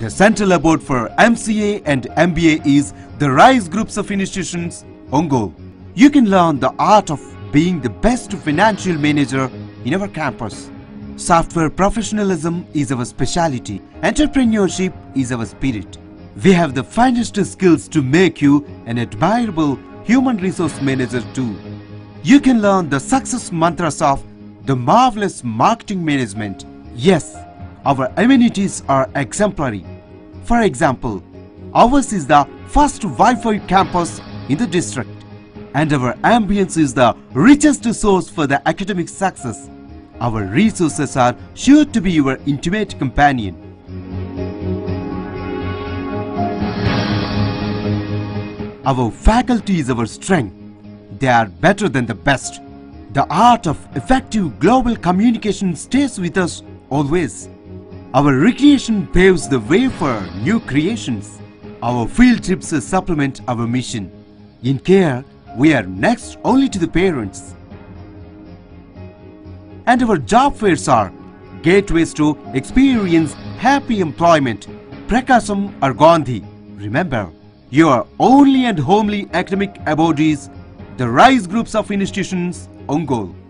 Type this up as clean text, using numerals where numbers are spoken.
The Central Board for MCA and MBA is the RISE Groups of Institutions, Ongo. You can learn the art of being the best financial manager in our campus. Software professionalism is our specialty. Entrepreneurship is our spirit. We have the finest skills to make you an admirable human resource manager too. You can learn the success mantras of the marvelous marketing management. Yes, our amenities are exemplary. For example, ours is the first Wi-Fi campus in the district. And our ambience is the richest source for the academic success. Our resources are sure to be your intimate companion. Our faculty is our strength. They are better than the best. The art of effective global communication stays with us always. Our recreation paves the way for new creations. Our field trips supplement our mission. In care, we are next only to the parents. And our job fairs are gateways to experience happy employment. Prakasam or Gandhi. Remember, your only and homely academic abode is the RISE Groups of Institutions, Ongo.